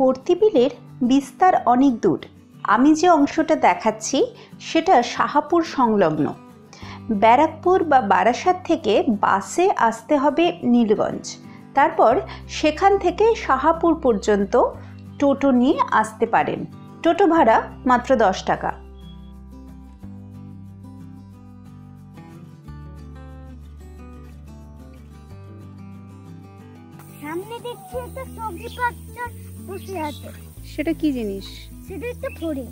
বর্তিবিলের বিস্তার অনেক দূর। আমি যে অংশটা দেখাচ্ছি সেটা শাহপুর সংলগ্ন। ব্যারাকপুর বা বারাসাত থেকে বাসে আসতে হবে নীলগঞ্জ, তারপর সেখান থেকে শাহপুর পর্যন্ত টোটো নিয়ে আসতে পারেন। টোটো ভাড়া মাত্র 10 টাকা। সামনে দেখছি একটা সবজি পাতা বসে আছে, সেটা কি জিনিস? সেটা একটা ফড়িং।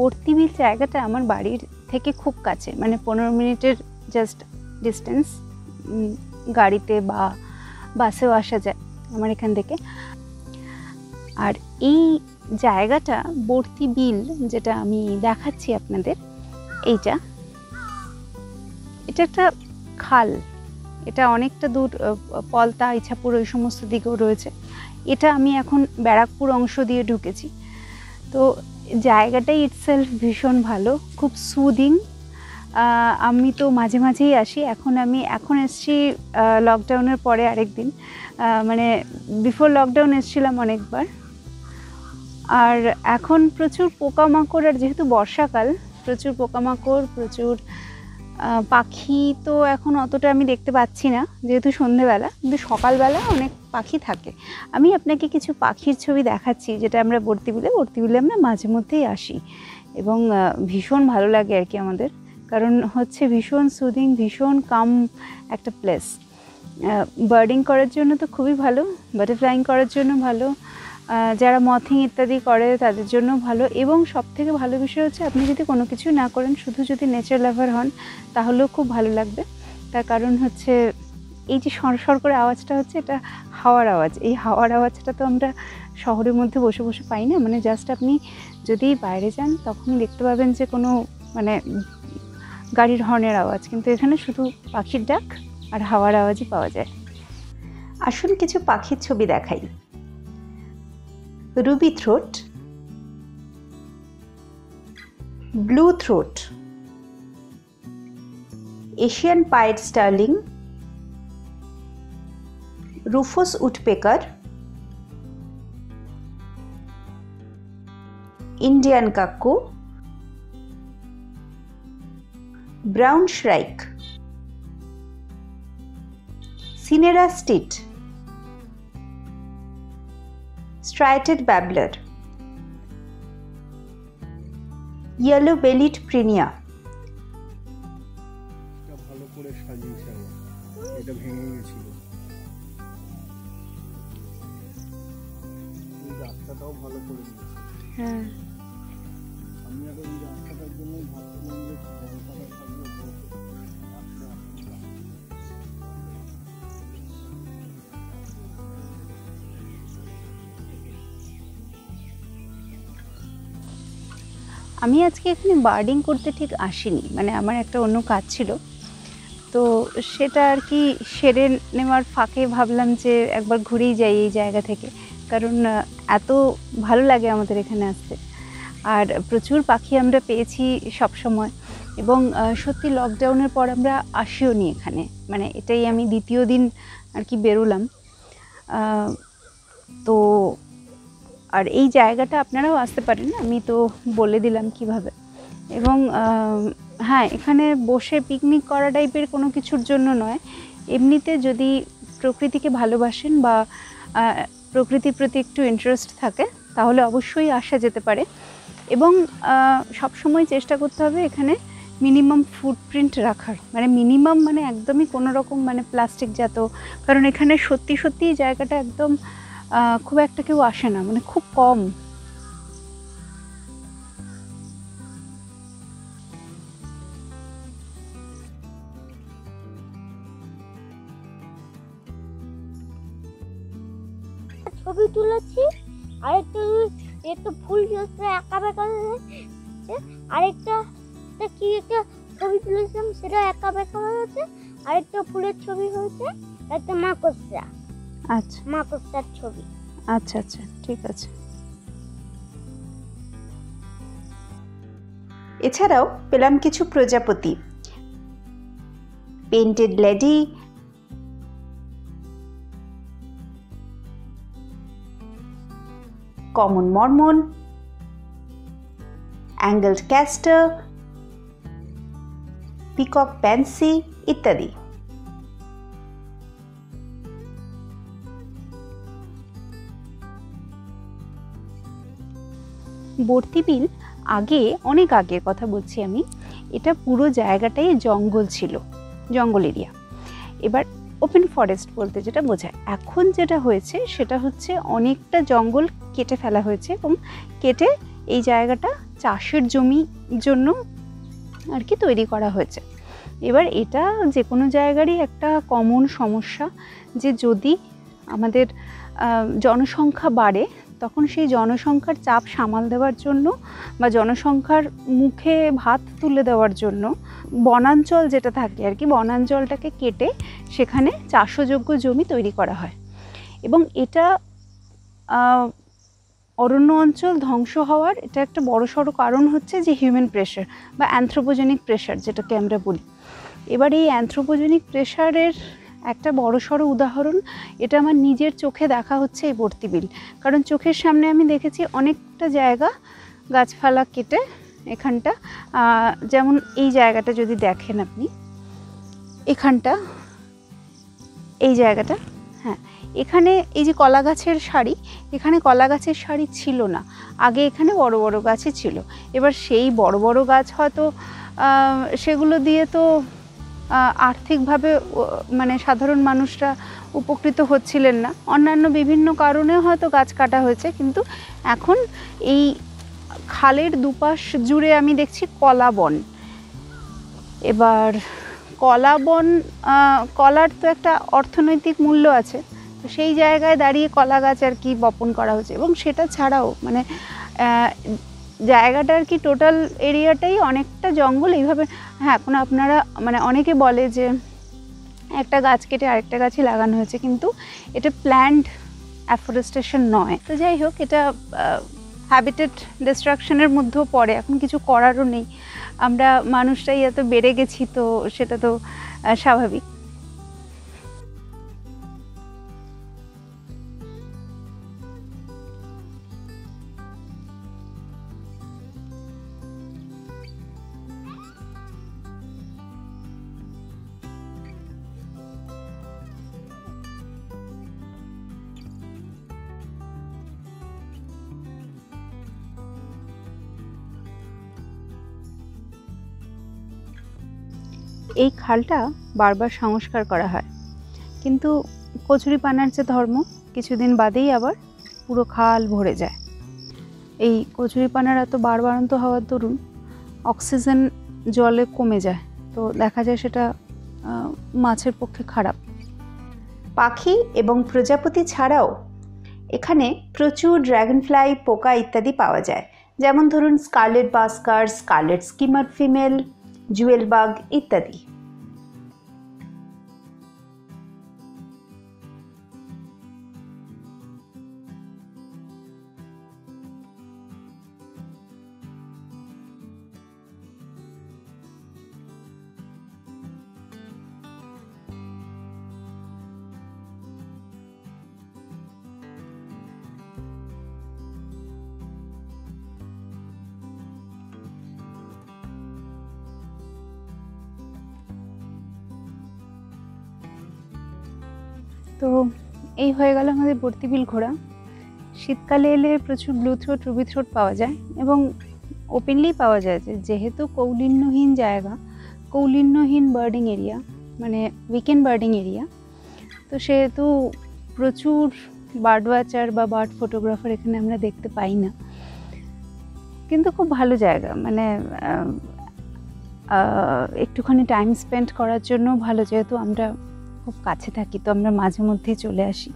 বর্তিবিল জায়গাটা আমার বাড়ির থেকে খুব কাছে, মানে 15 মিনিটের জাস্ট ডিস্টেন্স, গাড়িতে বা বাসেও আসা যায় আমার এখান থেকে। আর এই জায়গাটা বর্তিবিল, যেটা আমি দেখাচ্ছি আপনাদের, এইটা এটা একটা খাল। এটা অনেকটা দূর, পলতা, ইছাপুর ওই সমস্ত দিকেও রয়েছে। এটা আমি এখন ব্যারাকপুর অংশ দিয়ে ঢুকেছি। তো জায়গাটাই ইটসেলফ ভীষণ ভালো, খুব সুদিং। আমি তো মাঝে মাঝেই আসি, এখন এসছি লকডাউনের পরে আরেকদিন, মানে বিফোর লকডাউন এসছিলাম অনেকবার। আর এখন প্রচুর পোকামাকড়, আর যেহেতু বর্ষাকাল প্রচুর পোকামাকড়, প্রচুর পাখি তো এখন অতটা আমি দেখতে পাচ্ছি না যেহেতু সন্ধেবেলা, কিন্তু সকালবেলা অনেক পাখি থাকে। আমি আপনাকে কিছু পাখির ছবি দেখাচ্ছি, যেটা আমরা বর্তিবিলে আমরা মাঝে মধ্যেই আসি এবং ভীষণ ভালো লাগে আর কি আমাদের, কারণ হচ্ছে ভীষণ সুদিং, ভীষণ কাম একটা প্লেস। বার্ডিং করার জন্য তো খুবই ভালো, বাটারফ্লাইং করার জন্য ভালো, যারা মথিং ইত্যাদি করে তাদের জন্য ভালো। এবং সবথেকে ভালো বিষয় হচ্ছে আপনি যদি কোনো কিছু না করেন, শুধু যদি নেচার লাভার হন, তাহলেও খুব ভালো লাগবে। তার কারণ হচ্ছে এই যে সরসর করে আওয়াজটা হচ্ছে, এটা হাওয়ার আওয়াজ। এই হাওয়ার আওয়াজটা তো আমরা শহরের মধ্যে বসে বসে পাই না, মানে জাস্ট আপনি যদি বাইরে যান তখনই দেখতে পাবেন যে কোনো মানে গাড়ির হর্নের আওয়াজ, কিন্তু এখানে শুধু পাখির ডাক আর হাওয়ার আওয়াজই পাওয়া যায়। আসুন কিছু পাখির ছবি দেখাই। Ruby-throated, Blue-throated, Asian Pied Starling, Rufous Utpecker, Indian Cuckoo, Brown Shrike, Striated Babbler, Yellow-bellied Prinia, আমি আজকে এখানে বার্ডিং করতে ঠিক আসিনি, মানে আমার একটা অন্য কাজ ছিল, তো সেটা আর কি সেরে নেওয়ার ফাঁকে ভাবলাম যে একবার ঘুরেই যাই এই জায়গা থেকে, কারণ এত ভালো লাগে আমাদের এখানে আসতে। আর প্রচুর পাখি আমরা পেয়েছি সবসময়, এবং সত্যি লকডাউনের পর আমরা আসিও নি এখানে, মানে এটাই আমি দ্বিতীয় দিন আর কি বেরোলাম। তো আর এই জায়গাটা আপনারাও আসতে পারেন, আমি তো বলে দিলাম কিভাবে। এবং হ্যাঁ, এখানে বসে পিকনিক করা টাইপের কোনো কিছুর জন্য নয়, এমনিতে যদি প্রকৃতিকে ভালোবাসেন বা প্রকৃতির প্রতি একটু ইন্টারেস্ট থাকে তাহলে অবশ্যই আসা যেতে পারে। এবং সবসময় চেষ্টা করতে হবে এখানে মিনিমাম ফুটপ্রিন্ট রাখার, মানে মিনিমাম মানে একদমই কোনো রকম মানে প্লাস্টিক জাত, কারণ এখানে সত্যি জায়গাটা একদম খুব একটা কেউ আসে না, মানে খুব কম। ছবি তুলেছি, আরেকটা একটা ফুল আঁকা বাঁকা হয়েছে, আরেকটা কি একটা ছবি তুলেছিলাম সেটা আঁকা বাঁকা হয়েছে, আরেকটা ফুলের ছবি হয়েছে, একটা মাকড়সা। আচ্ছা, মাকড়সার ছবি। আচ্ছা আচ্ছা, ঠিক আছে। এছাড়াও পেলাম কিছু প্রজাপতি, painted lady, common mormon, angled castor, peacock pansy ইত্যাদি। বর্তিবিল আগে, অনেক আগের কথা বলছি আমি, এটা পুরো জায়গাটাই জঙ্গল ছিল, জঙ্গল এরিয়া। এবার ওপেন ফরেস্ট বলতে যেটা বোঝায়, এখন যেটা হয়েছে সেটা হচ্ছে অনেকটা জঙ্গল কেটে ফেলা হয়েছে এবং কেটে এই জায়গাটা চাষের জমির জন্য আর কি তৈরি করা হয়েছে। এবার এটা যে কোনো জায়গারই একটা কমন সমস্যা, যে যদি আমাদের জনসংখ্যা বাড়ে তখন সেই জনসংখ্যার চাপ সামাল দেওয়ার জন্য বা জনসংখ্যার মুখে ভাত তুলে দেওয়ার জন্য বনাঞ্চল যেটা থাকে আর কি, বনাঞ্চলটাকে কেটে সেখানে চাষযোগ্য জমি তৈরি করা হয়। এবং এটা অরণ্য অঞ্চল ধ্বংস হওয়ার এটা একটা বড়সড় কারণ হচ্ছে যে হিউম্যান প্রেশার বা অ্যানথ্রোপোজেনিক প্রেশার যেটাকে আমরা বলি। এবার এই অ্যানথ্রোপোজেনিক প্রেশারের একটা বড়সড় উদাহরণ এটা আমার নিজের চোখে দেখা হচ্ছে এই বর্তিবিল, কারণ চোখের সামনে আমি দেখেছি অনেকটা জায়গা গাছপালা কেটে এখানটা, যেমন এই জায়গাটা যদি দেখেন আপনি, এখানটা এই জায়গাটা, হ্যাঁ এখানে এই যে কলা গাছের সারি, এখানে কলা গাছের সারি ছিল না আগে, এখানে বড় বড় গাছই ছিল। এবার সেই বড় বড় গাছ হয়তো সেগুলো দিয়ে তো আর্থিকভাবে মানে সাধারণ মানুষরা উপকৃত হচ্ছিলেন না, অন্যান্য বিভিন্ন কারণে হয়তো গাছ কাটা হয়েছে, কিন্তু এখন এই খালের দুপাশ জুড়ে আমি দেখছি কলা বন। এবার কলা বন, কলার তো একটা অর্থনৈতিক মূল্য আছে, তো সেই জায়গায় দাঁড়িয়ে কলা গাছ আর কি বপন করা হয়েছে। এবং সেটা ছাড়াও মানে জায়গাটা আর কি টোটাল এরিয়াটাই অনেকটা জঙ্গল এইভাবে। হ্যাঁ, এখন আপনারা মানে অনেকে বলে যে একটা গাছ কেটে আরেকটা গাছই লাগানো হয়েছে, কিন্তু এটা প্ল্যান্ড অ্যাফরেস্টেশন নয়। তো যাই হোক, এটা হ্যাবিটেট ডিস্ট্রাকশনের মধ্যেও পড়ে, এখন কিছু করারও নেই, আমরা মানুষটাই এত বেড়ে গেছি, তো সেটা তো স্বাভাবিক। এই খালটা বারবার সংস্কার করা হয়, কিন্তু কচুরিপানার যে ধর্ম, কিছুদিন বাদেই আবার পুরো খাল ভরে যায়। এই কচুরিপানার এত বাড়বাড়ন্ত হওয়ার দরুন অক্সিজেন জলে কমে যায়, তো দেখা যায় সেটা মাছের পক্ষে খারাপ। পাখি এবং প্রজাপতি ছাড়াও এখানে প্রচুর ড্রাগন ফ্লাই, পোকা ইত্যাদি পাওয়া যায়, যেমন ধরুন scarlet basker, scarlet skimmer female, jewel bug ইত্যাদি। তো এই হয়ে গেল আমাদের বর্তিবিল ঘোরা। শীতকালে এলে প্রচুর ব্লু থ্রোট, রুবি থ্রোট পাওয়া যায় এবং ওপেনলি পাওয়া যায়, যেহেতু কৌলিন্যহীন জায়গা, কৌলিন্যহীন বার্ডিং এরিয়া মানে উইকেন্ড বার্ডিং এরিয়া, তো সেহেতু প্রচুর বার্ড ওয়াচার বা বার্ড ফটোগ্রাফার এখানে আমরা দেখতে পাই না, কিন্তু খুব ভালো জায়গা, মানে একটুখানি টাইম স্পেন্ড করার জন্য ভালো, যেহেতু আমরা খুব কাছে থাকি তো আমরা মাঝে মধ্যেই চলে আসি।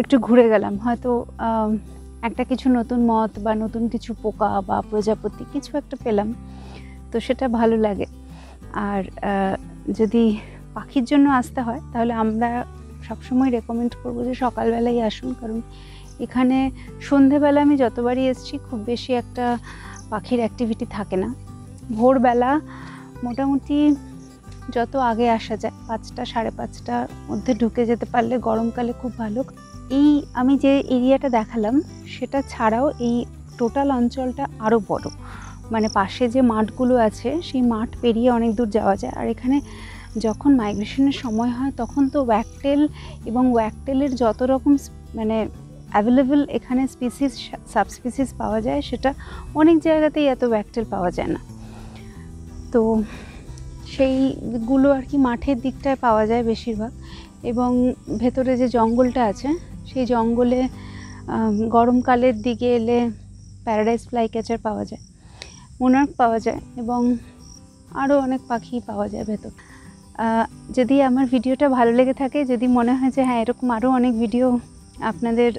একটু ঘুরে গেলাম, হয়তো একটা কিছু নতুন মত বা নতুন কিছু পোকা বা প্রজাপতি কিছু একটা পেলাম, তো সেটা ভালো লাগে। আর যদি পাখির জন্য আসতে হয় তাহলে আমরা সবসময় রেকমেন্ড করবো যে সকালবেলাই আসুন, কারণ এখানে সন্ধেবেলা আমি যতবারই এসেছি খুব বেশি একটা পাখির অ্যাক্টিভিটি থাকে না। ভোরবেলা মোটামুটি যত আগে আসা যায় 5টা সাড়ে 5টার মধ্যে ঢুকে যেতে পারলে গরমকালে খুব ভালো। এই আমি যে এরিয়াটা দেখালাম সেটা ছাড়াও এই টোটাল অঞ্চলটা আরও বড়, মানে পাশে যে মাঠগুলো আছে সেই মাঠ পেরিয়ে অনেক দূর যাওয়া যায়। আর এখানে যখন মাইগ্রেশনের সময় হয় তখন তো ওয়্যাকটেল এবং ওয়্যাকটেলের যত রকম মানে অ্যাভেলেবল এখানে স্পিসিস সাবস্পিসিস পাওয়া যায়, সেটা অনেক জায়গাতেই এত ওয়্যাকটেল পাওয়া যায় না, তো সেইগুলো আর কি মাঠের দিকটায় পাওয়া যায় বেশিরভাগ। এবং ভেতরে যে জঙ্গলটা আছে সেই জঙ্গলে গরমকালের দিকে এলে প্যারাডাইস ফ্লাই ক্যাচার পাওয়া যায়, মোনার্ক পাওয়া যায় এবং আরও অনেক পাখি পাওয়া যায় ভেতর। যদি আমার ভিডিওটা ভালো লেগে থাকে, যদি মনে হয় যে হ্যাঁ এরকম আরও অনেক ভিডিও আপনাদের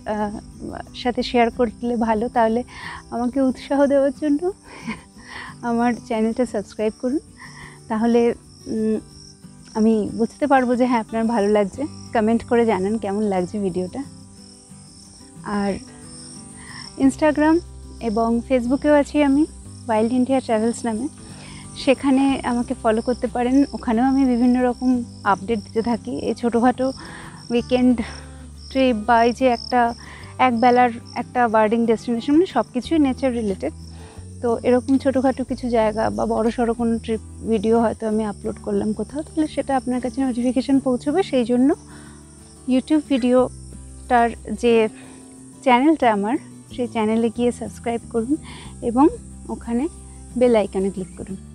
সাথে শেয়ার করলে ভালো, তাহলে আমাকে উৎসাহ দেওয়ার জন্য আমার চ্যানেলটা সাবস্ক্রাইব করুন, তাহলে আমি বুঝতে পারবো যে হ্যাঁ আপনার ভালো লাগছে। কমেন্ট করে জানান কেমন লাগছে ভিডিওটা। আর ইনস্টাগ্রাম এবং ফেসবুকেও আছি আমি ওয়াইল্ড ইন্ডিয়া ট্রাভেলস নামে, সেখানে আমাকে ফলো করতে পারেন। ওখানেও আমি বিভিন্ন রকম আপডেট দিতে থাকি, এই ছোটোখাটো উইকেন্ড ট্রিপ বা এই যে একবেলার একটা বার্ডিং ডেস্টিনেশন, মানে সব কিছুই নেচার রিলেটেড, তো এরকম ছোটোখাটো কিছু জায়গা বা বড়ো সড়ো কোনো ট্রিপ ভিডিও হয়তো আমি আপলোড করলাম কোথাও, তাহলে সেটা আপনার কাছে নোটিফিকেশান পৌঁছবে। সেই জন্য ইউটিউব ভিডিওটার যে চ্যানেলটা আমার, সেই চ্যানেলে গিয়ে সাবস্ক্রাইব করুন এবং ওখানে বেল আইকনে ক্লিক করুন।